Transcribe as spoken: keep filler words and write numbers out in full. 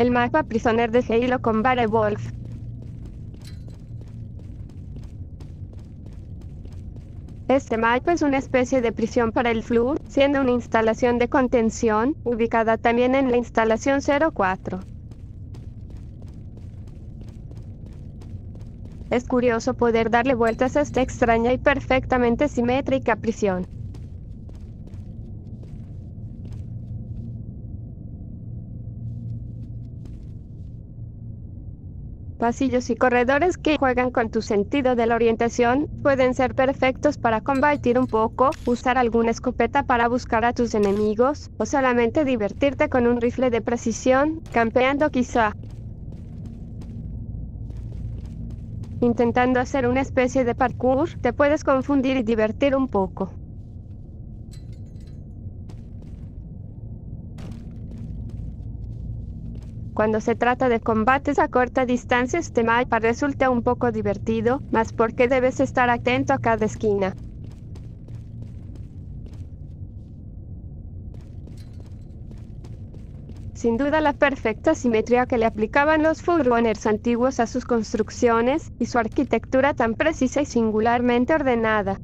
El mapa Prisoner de Halo con Vare Wolf. Este mapa es una especie de prisión para el Flu, siendo una instalación de contención, ubicada también en la instalación cero cuatro. Es curioso poder darle vueltas a esta extraña y perfectamente simétrica prisión. Pasillos y corredores que juegan con tu sentido de la orientación, pueden ser perfectos para combatir un poco, usar alguna escopeta para buscar a tus enemigos, o solamente divertirte con un rifle de precisión, campeando quizá. Intentando hacer una especie de parkour, te puedes confundir y divertir un poco. Cuando se trata de combates a corta distancia, este mapa resulta un poco divertido, más porque debes estar atento a cada esquina. Sin duda la perfecta simetría que le aplicaban los Full Runners antiguos a sus construcciones, y su arquitectura tan precisa y singularmente ordenada.